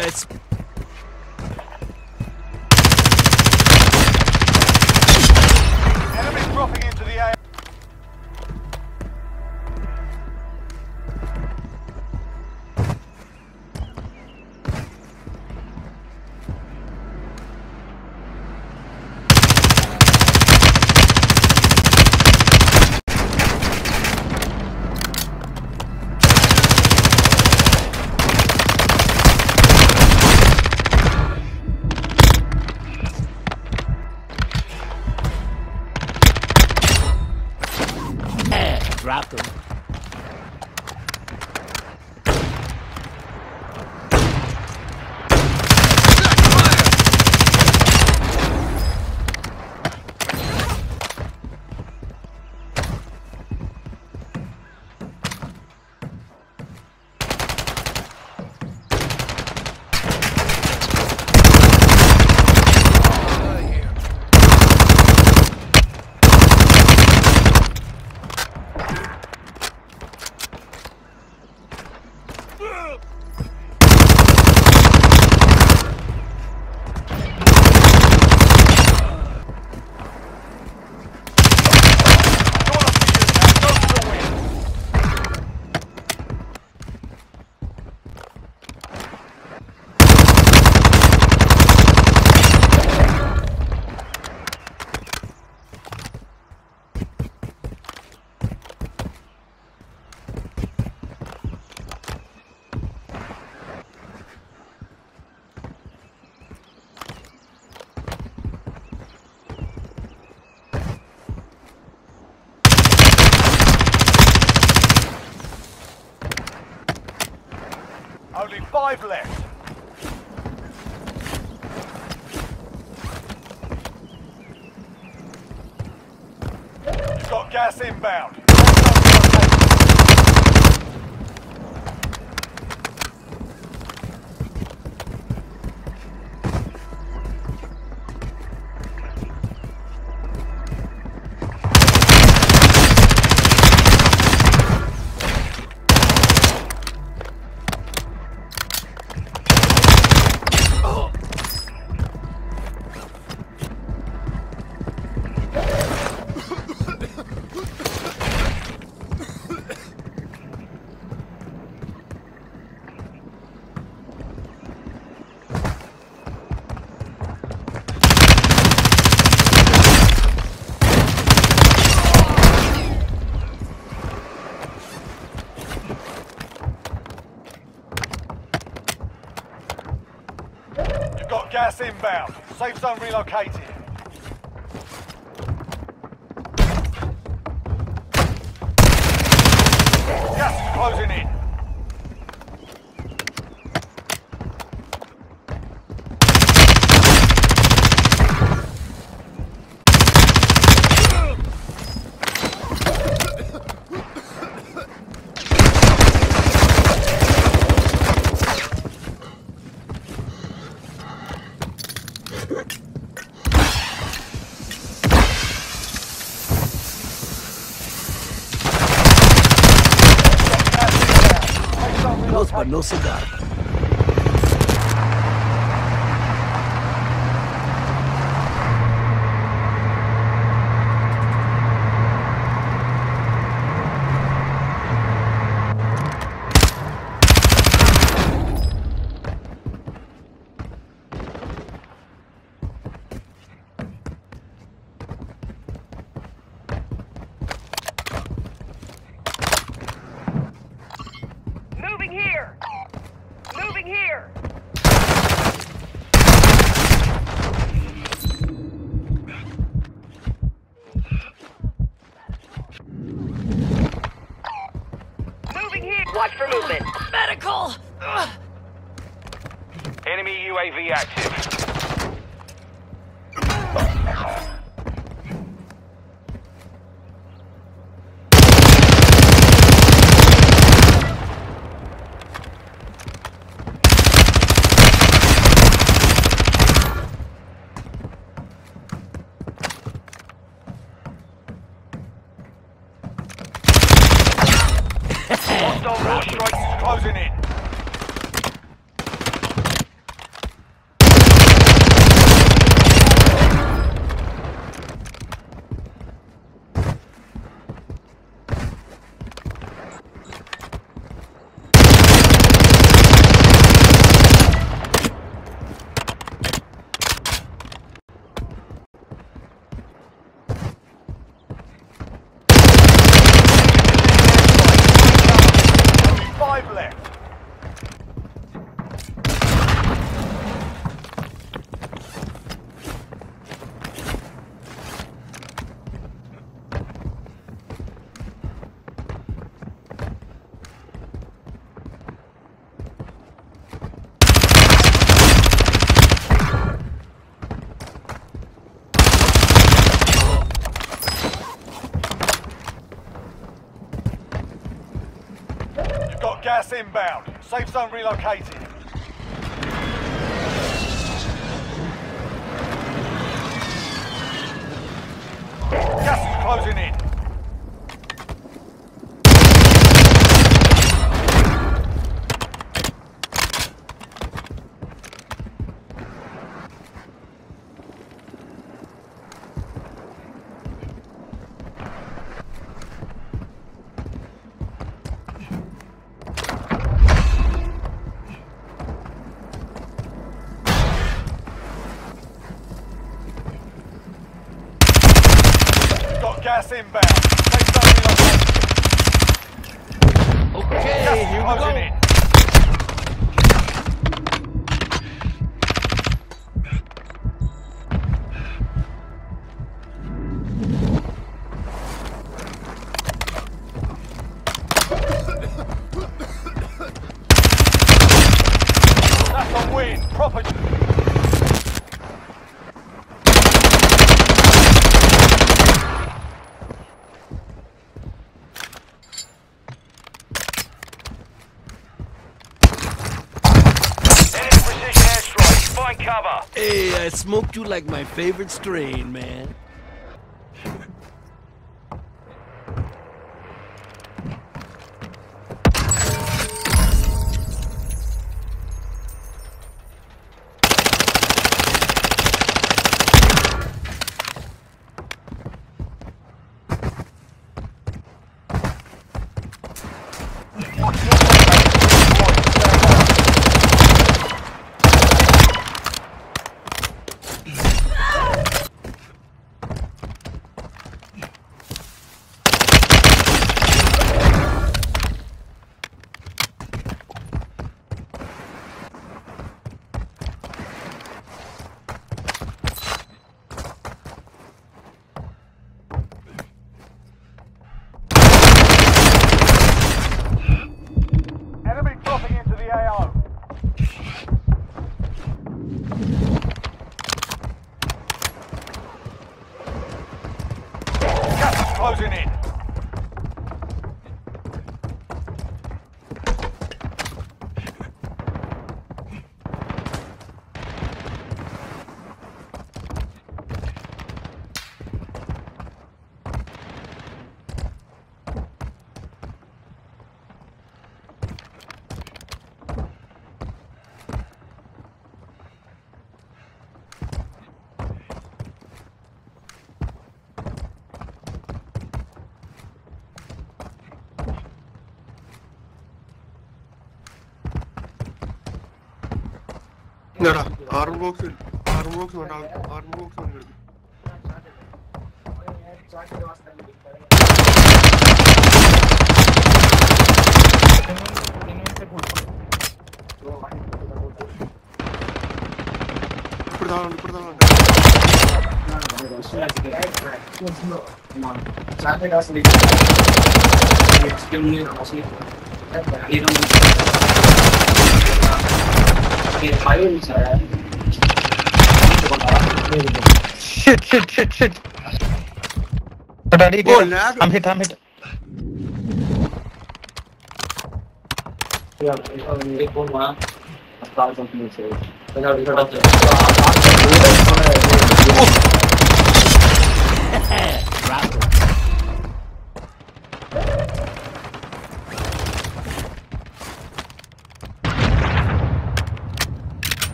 блядь. Drop them. Only 5 left. You've got gas inbound. Gas inbound. Safe zone relocated. Gas is closing in. Close but no cigar. Watch for movement. Medical! Ugh. Enemy UAV active. Hostile war strikes closing in. You've got gas inbound. Safe zone relocated. Gas is closing in. Gas inbound. Okay, here we go. In. That's a win. Proper. Cover. Hey, I smoked you like my favorite strain, man. Closing in. No, Shit. Oh, lag. I'm hit. Yeah, I'm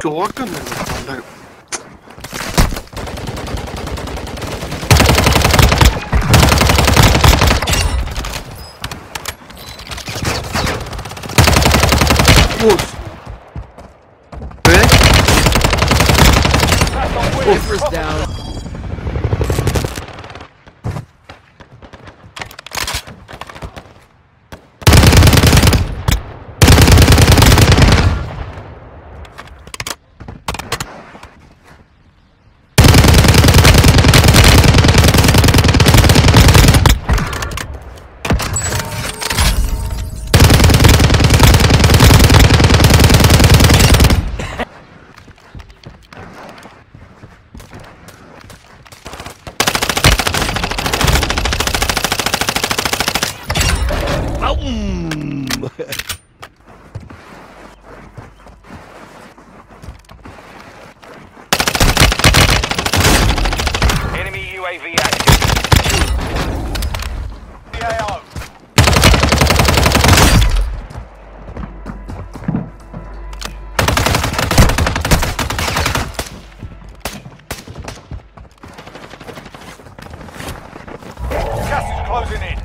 Jordan is on first down. Enemy UAV active. CAO. Closing in.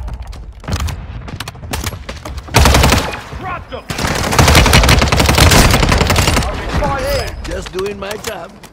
Dropped them. Just doing my job.